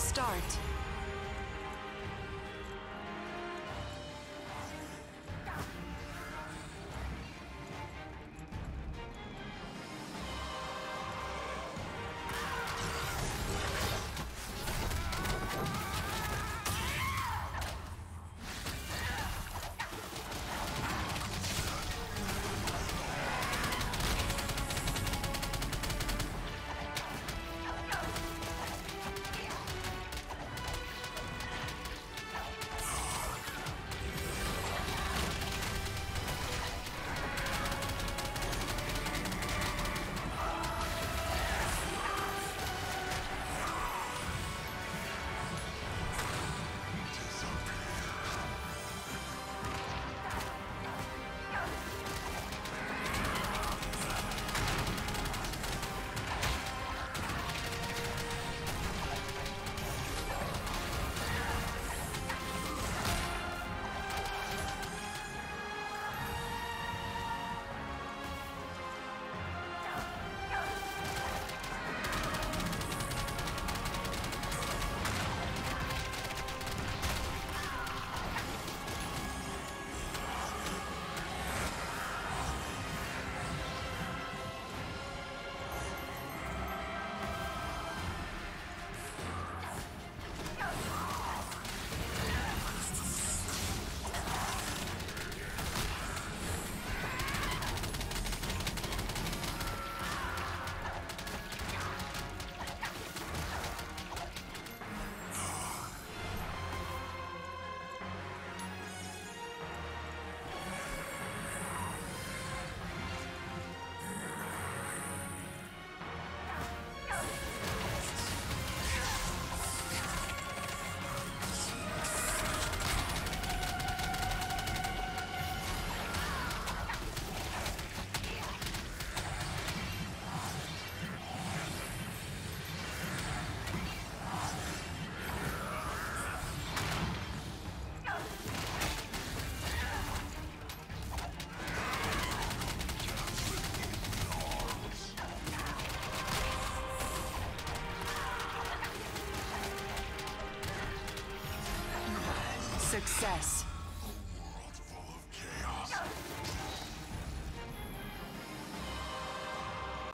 Start. Success.